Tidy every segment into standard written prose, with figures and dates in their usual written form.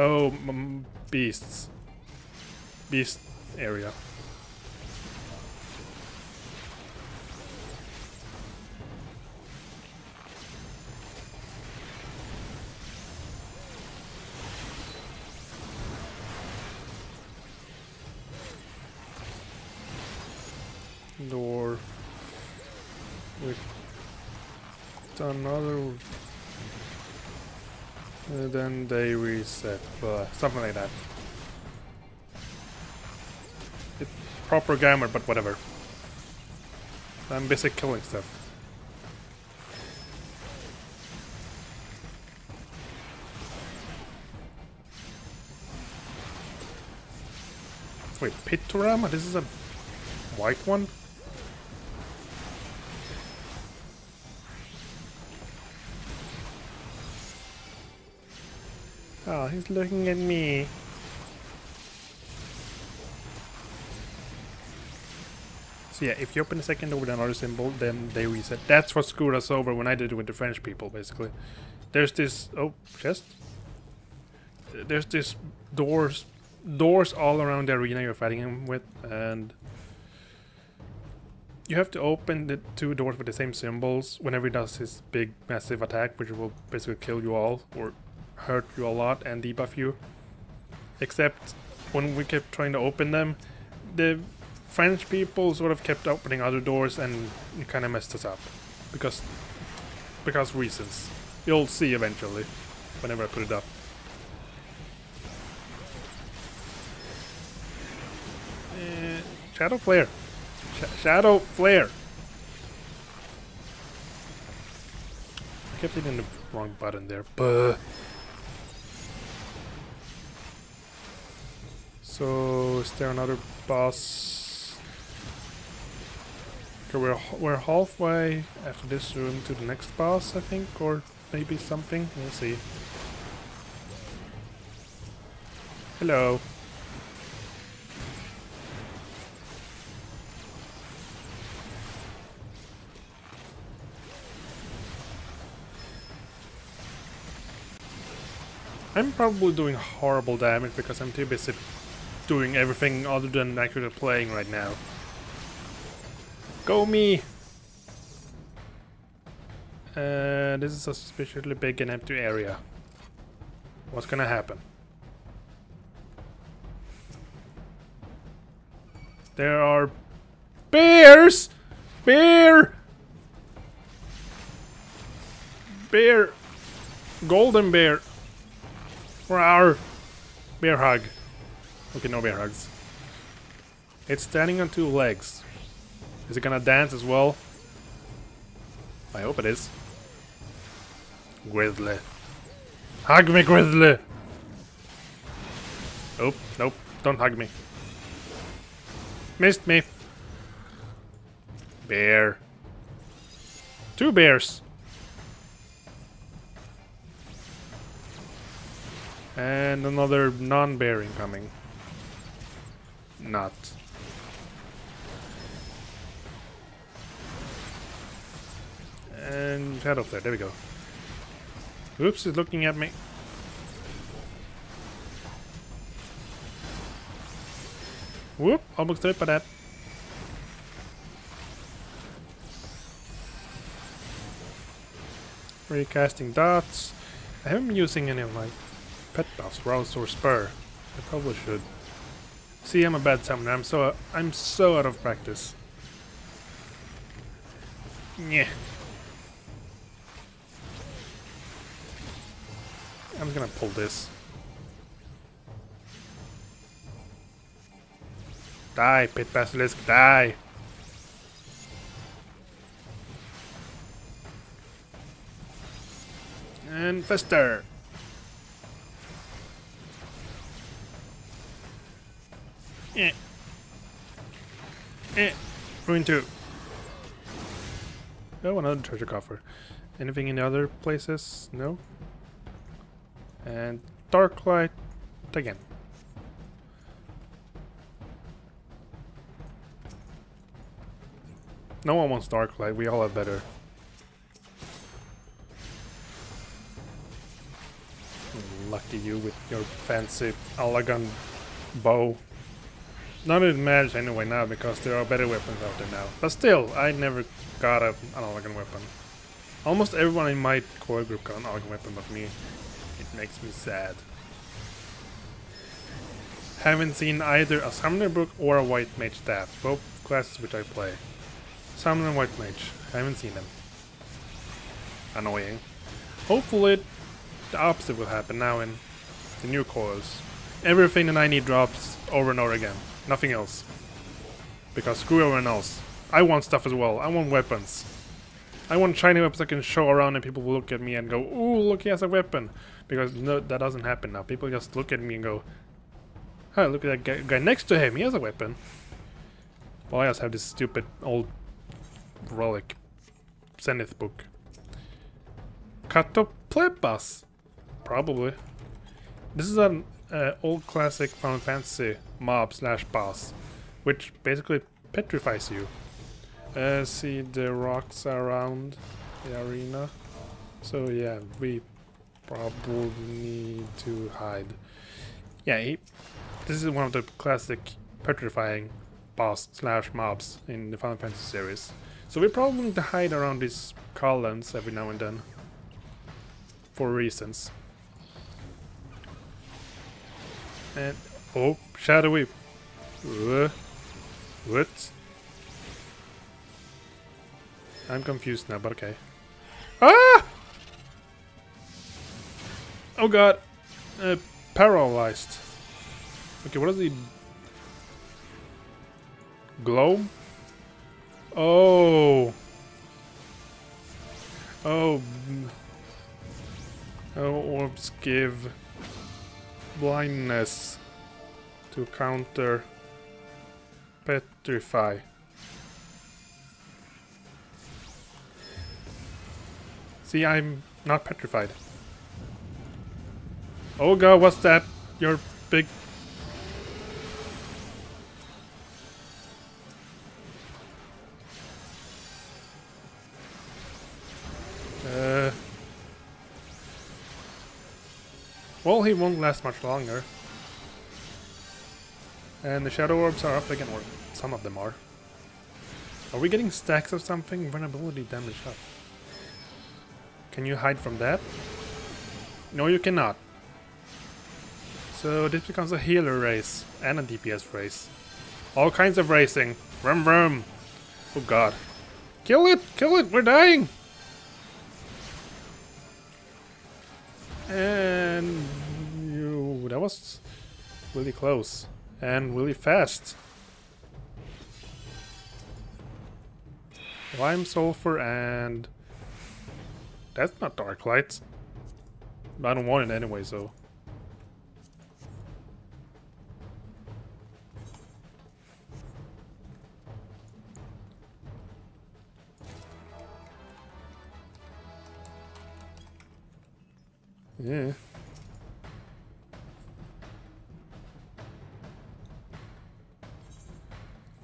Oh, beasts. Beast area. Door. With another. And then they reset, something like that. It's proper grammar, but whatever. I'm busy killing stuff. Wait, Pitorama? This is a white one? Oh, he's looking at me. So yeah, if you open the second door with another symbol, then they reset. That's what screwed us over when I did it with the French people, basically. There's this... oh, chest? There's this doors all around the arena you're fighting him with, and... you have to open the two doors with the same symbols whenever he does his big, massive attack, which will basically kill you all, or... hurt you a lot and debuff you. Except when we kept trying to open them, the French people sort of kept opening other doors and it kind of messed us up. Because reasons. You'll see eventually, whenever I put it up. Shadow Flare! Shadow Flare! I kept hitting the wrong button there. Buh! So, is there another boss? Okay, we're halfway after this room to the next boss, I think, or maybe something. We'll see. Hello. I'm probably doing horrible damage because I'm too busy doing everything other than actually playing right now. Go me! This is a suspiciously big and empty area. What's gonna happen? There are bears! Bear! Bear! Golden bear! For our bear hug. Okay, no bear hugs. It's standing on two legs. Is it gonna dance as well? I hope it is. Grizzly. Hug me, Grizzly! Oh, nope. Don't hug me. Missed me. Bear. Two bears. And another non-bear incoming. Not. And Shadow Flare, there we go. Oops, it's looking at me. Whoop, almost tripped by that. Recasting dots. I haven't been using any of my pet buffs, rouse or spur. I probably should. See, I'm a bad summoner. I'm so out of practice. Yeah. I'm gonna pull this. Die, pit basilisk, die. And Fester. Eh. Eh. Ruin 2. Oh, another treasure coffer. Anything in the other places? No. And dark light again. No one wants dark light. We all have better. lucky you with your fancy Allagan bow. Not in match anyway now, because there are better weapons out there now. But still, I never got an Allagan weapon. Almost everyone in my core group got an Allagan weapon but me. It makes me sad. Haven't seen either a Summoner book or a White Mage staff, both classes which I play. Summoner and White Mage, I haven't seen them. Annoying. Hopefully the opposite will happen now in the new cores. Everything that I need drops over and over again. Nothing else. Because screw everyone else. I want stuff as well. I want weapons. I want shiny weapons I can show around and people will look at me and go, ooh, look, he has a weapon. Because no, that doesn't happen now. People just look at me and go, huh, look at that guy next to him. He has a weapon. Well, I just have this stupid old relic Zenith book. Katoplepas. Probably. This is an old classic Final Fantasy mob slash boss, which basically petrifies you. See the rocks around the arena. So yeah, we probably need to hide. Yeah, this is one of the classic petrifying boss slash mobs in the Final Fantasy series. So we probably need to hide around these columns every now and then. For reasons. And oh, shadowy. What? I'm confused now, but okay. Ah! Oh god. Paralyzed. Okay, what is the glow? Oh. Oh. Oh, orbs give blindness to counter petrify. See, I'm not petrified. Oh god, what's that? Your big... Well, he won't last much longer. And the shadow orbs are up again, or some of them are. Are we getting stacks of something? Vulnerability damage up. Can you hide from that? No, you cannot. So this becomes a healer race and a DPS race. All kinds of racing. Vroom vroom. Oh god. Kill it! Kill it! We're dying! And you, that was really close and really fast. Lime sulfur, and that's not dark light. I don't want it anyway, so yeah.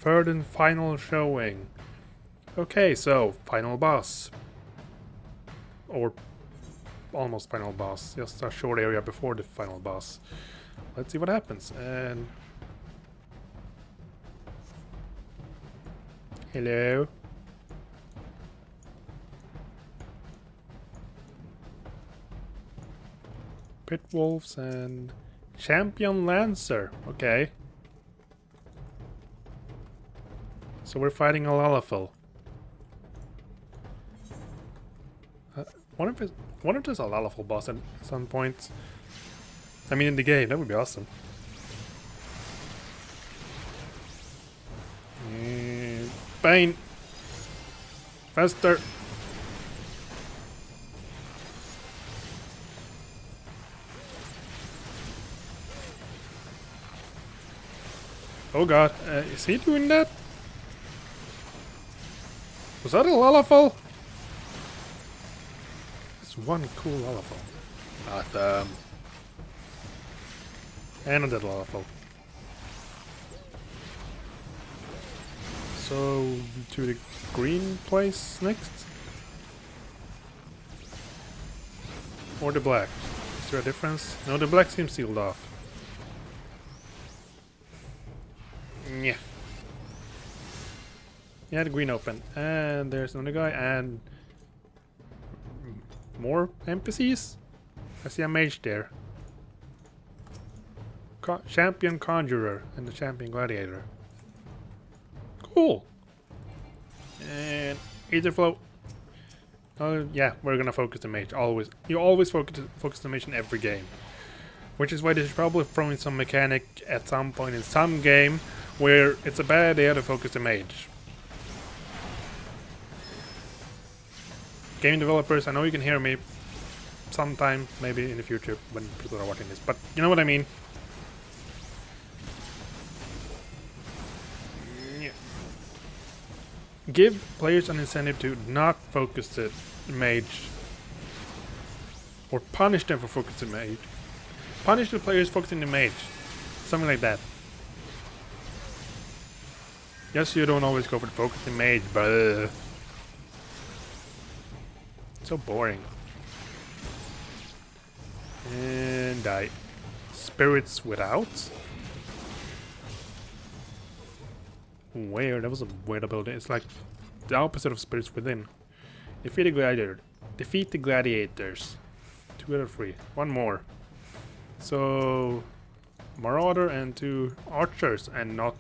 Third and final showing. Okay, so final boss. Or almost final boss. Just a short area before the final boss. Let's see what happens. And hello. Pit wolves and champion Lancer. Okay. So we're fighting a Lalafell. What if there's a Lalafell boss at some point? I mean, in the game, that would be awesome. Bane. Faster. Oh god, is he doing that? Was that a Lalafell? It's one cool Lalafell. Awesome. And another Lalafell. So, to the green place next? Or the black? Is there a difference? No, the black seems sealed off. Yeah. Yeah, the green open. And there's another guy and... more NPCs? I see a mage there. Champion Conjurer and the Champion Gladiator. Cool! And Aetherflow. Oh yeah, we're gonna focus the mage, always. You always focus the mage in every game. Which is why they should probably throw in some mechanic at some point in some game where it's a bad idea to focus the mage. Game developers, I know you can hear me sometime, maybe in the future when people are watching this, but you know what I mean. Give players an incentive to not focus the mage, or punish them for focusing the mage. Punish the players focusing the mage, something like that. Yes, you don't always go for the focusing mage, but it's so boring. And die. Spirits without. Weird, that was a weird ability. It's like the opposite of spirits within. Defeat the gladiator. Defeat the gladiators. 2 out of 3. One more. So Marauder and 2 archers, and not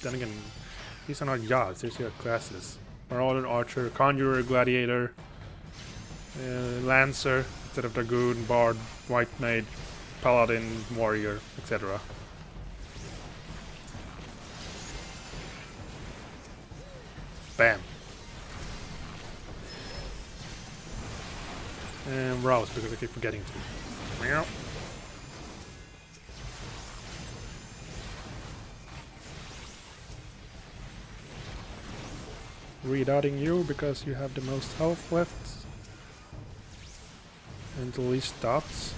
then again. These are not gods, these are classes. Marauder, Archer, Conjurer, Gladiator, Lancer, instead of Dragoon, Bard, White Mage, Paladin, Warrior, etc. Bam. And rouse, because I keep forgetting to. Meow. Redotting you because you have the most health left. And the least dots.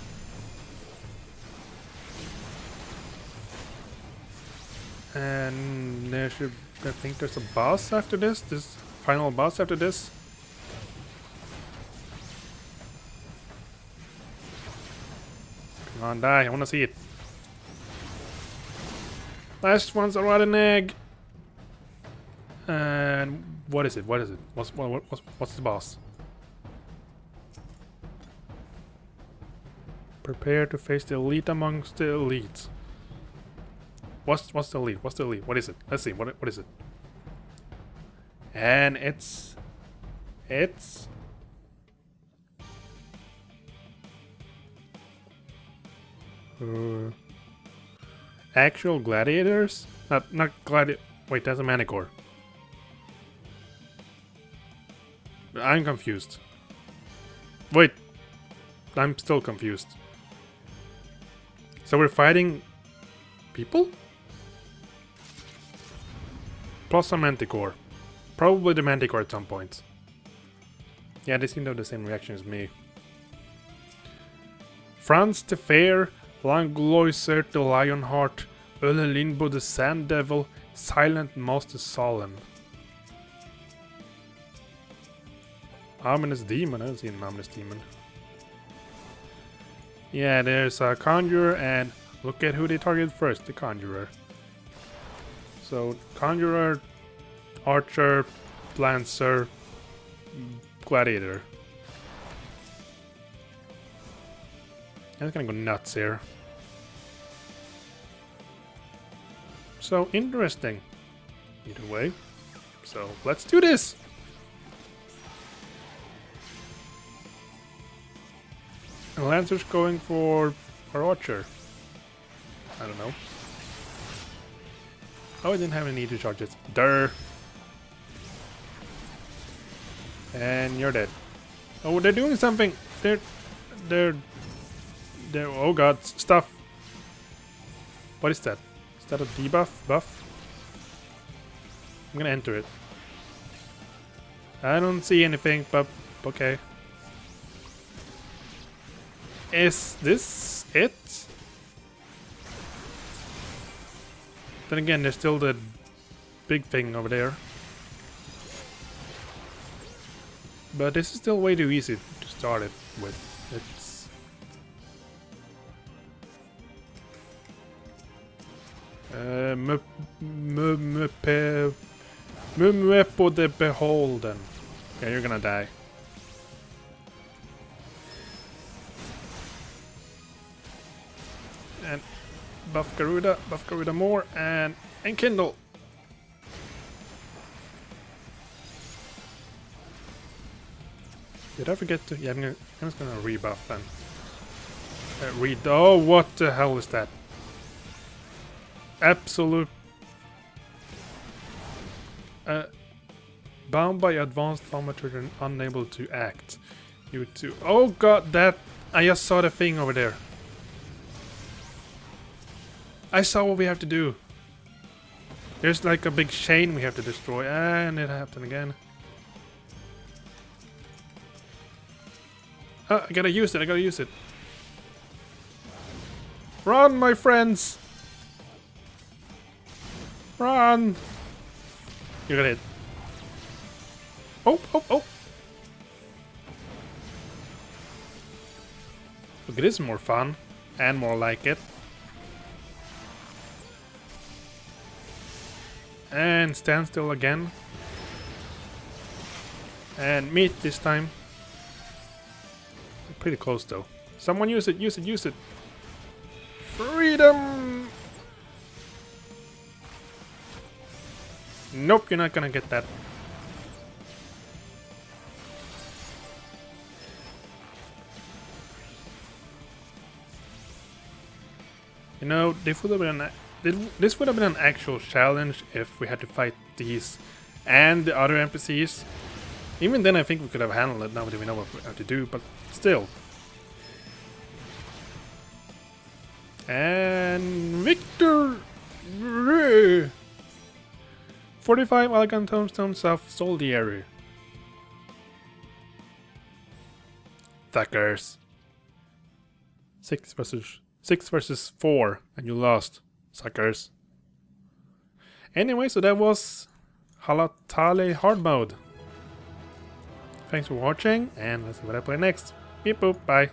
And there should be, I think there's a boss after this, final boss after this. Come on, die, I wanna see it. Last one's a rotten egg. And what is it? What is it? What's the boss? Prepare to face the elite amongst the elites. What's the lead? What's the lead? What is it? Let's see. What is it? And it's actual gladiators? Not gladi. Wait, that's a manticore. I'm confused. Wait, I'm still confused. So we're fighting people? Plus a manticore. Probably the manticore at some point. Yeah, they seem to have the same reaction as me. Franz the Fair, Langloiser the Lionheart, Ulle Limbo the Sand Devil, Silent Moss the Solemn. Ominous Demon, I haven't seen an Ominous Demon. Yeah, there's a Conjurer, and look at who they targeted first, the Conjurer. So, Conjurer, Archer, Lancer, Gladiator. I'm gonna go nuts here. So, interesting. Either way. So, let's do this! And Lancer's going for our Archer. I don't know. Oh, I didn't have any need to charge it. Durr. And you're dead. Oh, they're doing something. They're oh god, stuff. What is that? Is that a debuff? Buff? I'm gonna enter it. I don't see anything, but okay. Is this it? Then again, there's still the big thing over there. But this is still way too easy to start it with. It's Mumwepo the Beholden. Yeah, you're gonna die. And buff Garuda more, and Kindle. Did I forget to? Yeah, I'm just gonna rebuff them. Read. Oh, what the hell is that? Absolute. Bound by advanced armature and unable to act. You two. Oh god, that. I just saw the thing over there. I saw what we have to do. There's like a big chain we have to destroy, and it happened again. Oh, I gotta use it, I gotta use it. Run, my friends! Run! You got hit. Oh, oh, oh! Look, it is more fun. And more like it. And stand still again. And meet this time. Pretty close though. Someone use it, use it, use it. Freedom! Nope, you're not gonna get that. You know, this would have been an actual challenge if we had to fight these and the other NPCs. Even then I think we could have handled it now that we know what we have to do, but still. And Victor! 45 Allagan tombstones of Soldieri. Thuckers. 6 versus 4 and you lost, suckers. Anyway, so that was Halatali hard mode. Thanks for watching, and let's see what I play next. Beep boop, bye.